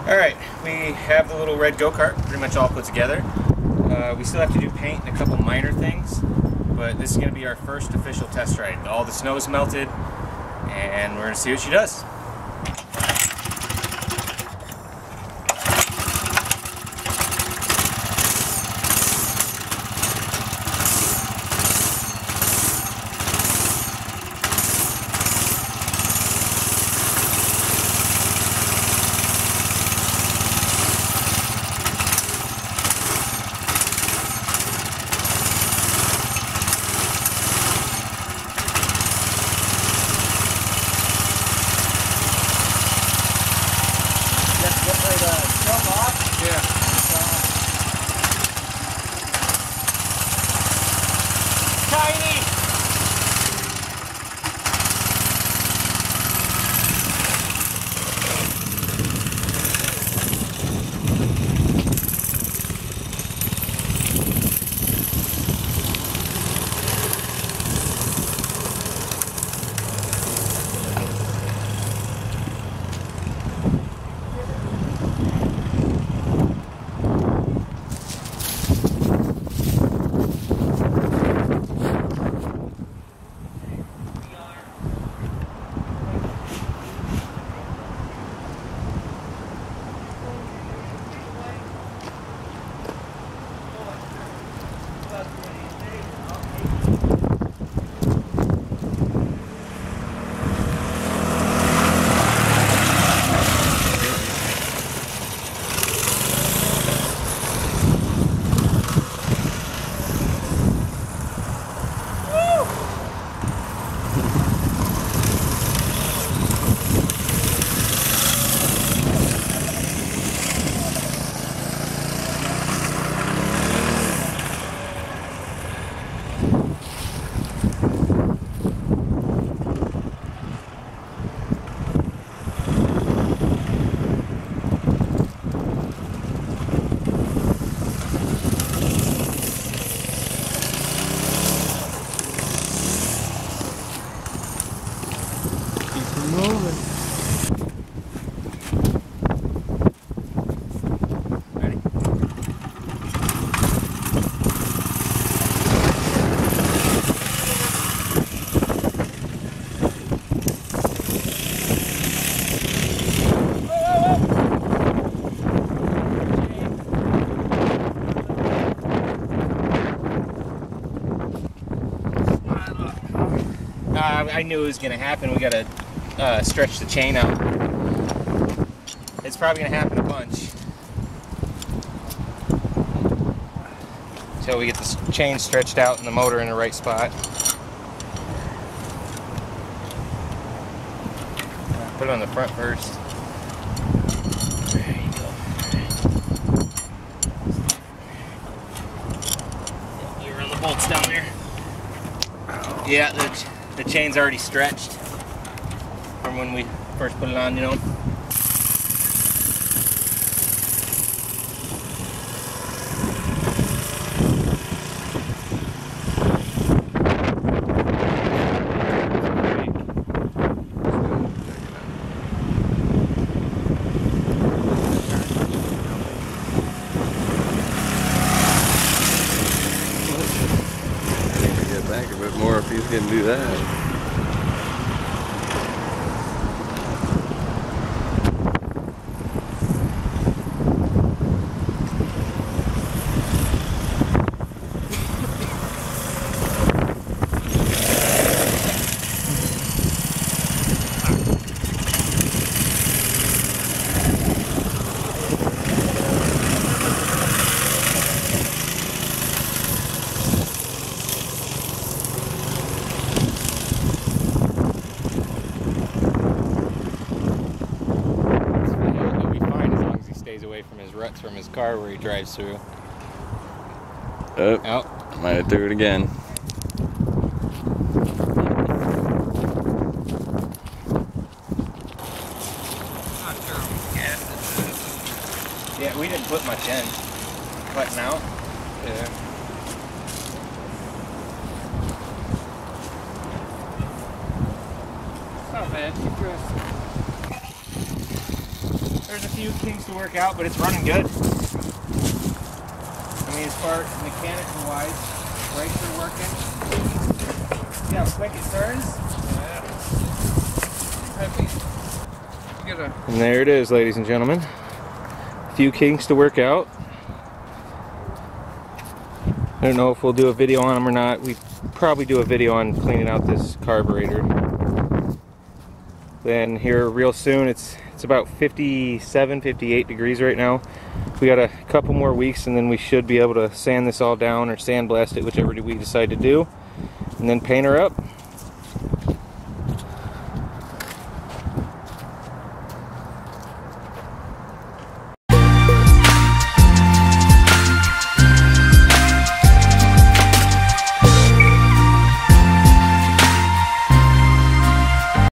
Alright, we have the little red go-kart pretty much all put together. We still have to do paint and a couple minor things, but this is going to be our first official test ride. All the snow is melted, and we're going to see what she does. I knew it was going to happen. We got to stretch the chain out. It's probably going to happen a bunch. So we get this chain stretched out and the motor in the right spot. Put it on the front first. There you go. You run the bolts down there. Yeah, that's... The chain's already stretched from when we first put it on, you know. Didn't do that. From his car where he drives through. Oh, oh. Might have threw it again. Yeah, we didn't put much in. Button out. Yeah. It's not bad, keep dressed. There's a few kinks to work out, but it's running good. I mean, as far as mechanical wise, brakes are working. See how quick it turns? Yeah. And there it is, ladies and gentlemen. A few kinks to work out. I don't know if we'll do a video on them or not. We probably do a video on cleaning out this carburetor. Then here real soon, it's about 57, 58 degrees right now. We got a couple more weeks and then we should be able to sand this all down or sandblast it, whichever we decide to do. And then paint her up.